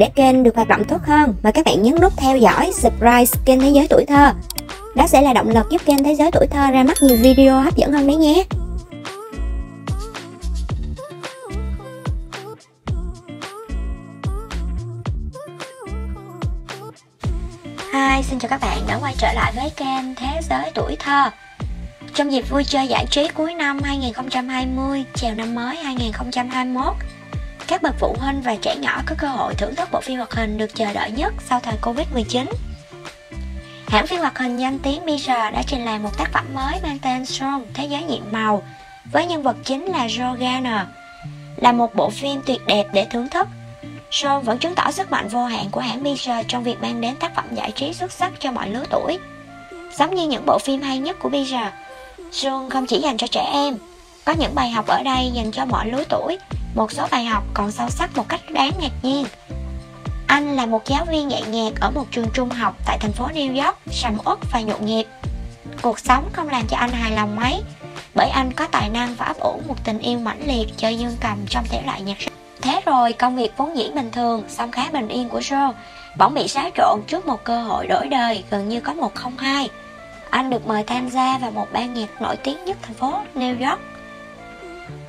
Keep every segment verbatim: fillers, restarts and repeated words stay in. Để kênh được hoạt động tốt hơn, mời các bạn nhấn nút theo dõi, subscribe kênh Thế Giới Tuổi Thơ. Đó sẽ là động lực giúp kênh Thế Giới Tuổi Thơ ra mắt nhiều video hấp dẫn hơn đấy nhé. Hi, xin chào các bạn đã quay trở lại với kênh Thế Giới Tuổi Thơ. Trong dịp vui chơi giải trí cuối năm hai nghìn không trăm hai mươi, chào năm mới hai nghìn không trăm hai mươi mốt, các bậc phụ huynh và trẻ nhỏ có cơ hội thưởng thức bộ phim hoạt hình được chờ đợi nhất sau thời Covid mười chín. Hãng phim hoạt hình danh tiếng Pixar đã trình làng một tác phẩm mới mang tên Soul, Thế Giới Nhiệm Màu, với nhân vật chính là Joe Gardner. Là một bộ phim tuyệt đẹp để thưởng thức, Soul vẫn chứng tỏ sức mạnh vô hạn của hãng Pixar trong việc mang đến tác phẩm giải trí xuất sắc cho mọi lứa tuổi. Giống như những bộ phim hay nhất của Pixar, Soul không chỉ dành cho trẻ em, có những bài học ở đây dành cho mọi lứa tuổi, một số bài học còn sâu sắc một cách đáng ngạc nhiên. Anh là một giáo viên dạy nhạc ở một trường trung học tại thành phố New York, sầm uất và nhộn nhịp. Cuộc sống không làm cho anh hài lòng mấy, bởi anh có tài năng và ấp ủ một tình yêu mãnh liệt chơi dương cầm trong thể loại nhạc rock. Thế rồi công việc vốn dĩ bình thường, song khá bình yên của Joe bỗng bị xáo trộn trước một cơ hội đổi đời gần như có một không hai. Anh được mời tham gia vào một ban nhạc nổi tiếng nhất thành phố New York.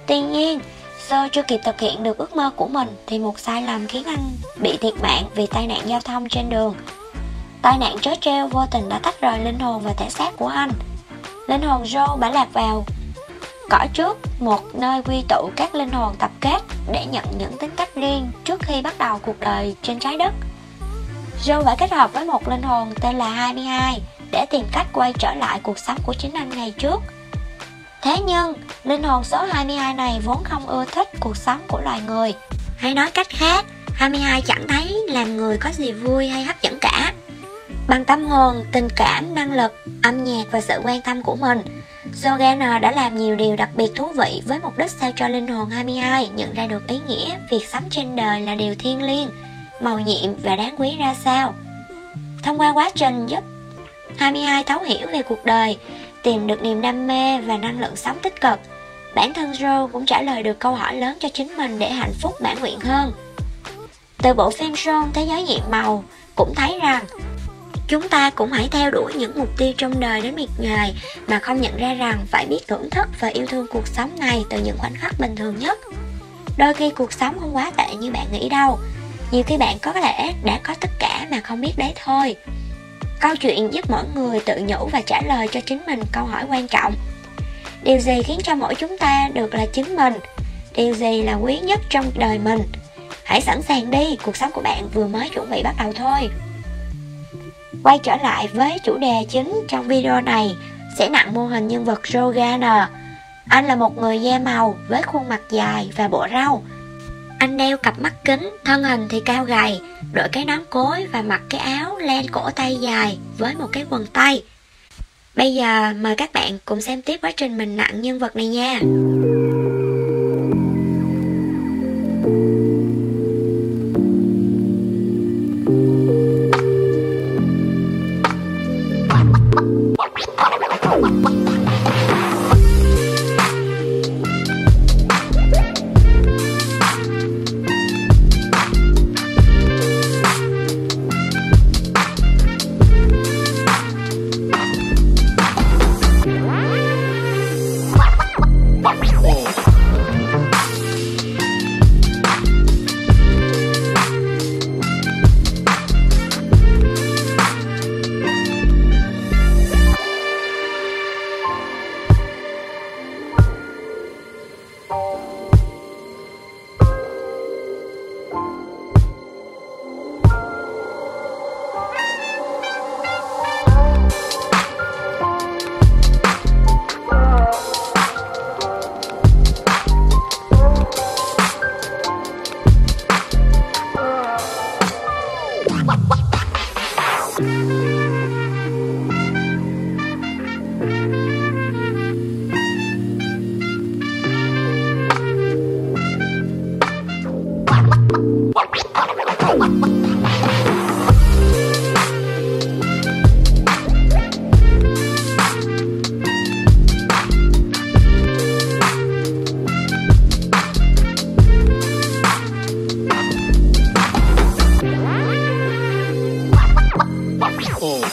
Tuy nhiên, Joe chưa kịp thực hiện được ước mơ của mình thì một sai lầm khiến anh bị thiệt mạng vì tai nạn giao thông trên đường. Tai nạn trớ trêu vô tình đã tách rời linh hồn và thể xác của anh. Linh hồn Joe đã lạc vào cõi trước, một nơi quy tụ các linh hồn tập kết để nhận những tính cách riêng trước khi bắt đầu cuộc đời trên trái đất. Joe đã kết hợp với một linh hồn tên là hai mươi hai để tìm cách quay trở lại cuộc sống của chính anh ngày trước. Thế nhưng, linh hồn số hai mươi hai này vốn không ưa thích cuộc sống của loài người. Hay nói cách khác, hai mươi hai chẳng thấy làm người có gì vui hay hấp dẫn cả. Bằng tâm hồn, tình cảm, năng lực, âm nhạc và sự quan tâm của mình, Joe Gardner đã làm nhiều điều đặc biệt thú vị với mục đích sao cho linh hồn hai mươi hai nhận ra được ý nghĩa việc sống trên đời là điều thiêng liêng, màu nhiệm và đáng quý ra sao. Thông qua quá trình giúp hai mươi hai thấu hiểu về cuộc đời, tìm được niềm đam mê và năng lượng sống tích cực, bản thân Joe cũng trả lời được câu hỏi lớn cho chính mình để hạnh phúc mãn nguyện hơn. Từ bộ phim Soul, Thế Giới Nhiệm Màu cũng thấy rằng chúng ta cũng hãy theo đuổi những mục tiêu trong đời đến miệt mài mà không nhận ra rằng phải biết thưởng thức và yêu thương cuộc sống này từ những khoảnh khắc bình thường nhất. Đôi khi cuộc sống không quá tệ như bạn nghĩ đâu, nhiều khi bạn có thể đã có tất cả mà không biết đấy thôi. Câu chuyện giúp mỗi người tự nhủ và trả lời cho chính mình câu hỏi quan trọng. Điều gì khiến cho mỗi chúng ta được là chính mình? Điều gì là quý nhất trong đời mình? Hãy sẵn sàng đi, cuộc sống của bạn vừa mới chuẩn bị bắt đầu thôi. Quay trở lại với chủ đề chính trong video này, sẽ nặng mô hình nhân vật Joe Gardner. Anh là một người da màu với khuôn mặt dài và bộ râu. Anh đeo cặp mắt kính, thân hình thì cao gầy, đội cái nón cối và mặc cái áo len cổ tay dài với một cái quần tây. Bây giờ mời các bạn cùng xem tiếp quá trình mình nặng nhân vật này nha. Apple.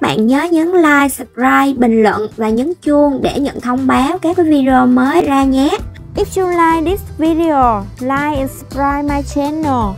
Bạn nhớ nhấn like, subscribe, bình luận và nhấn chuông để nhận thông báo các video mới ra nhé. If you like this video, like and subscribe my channel.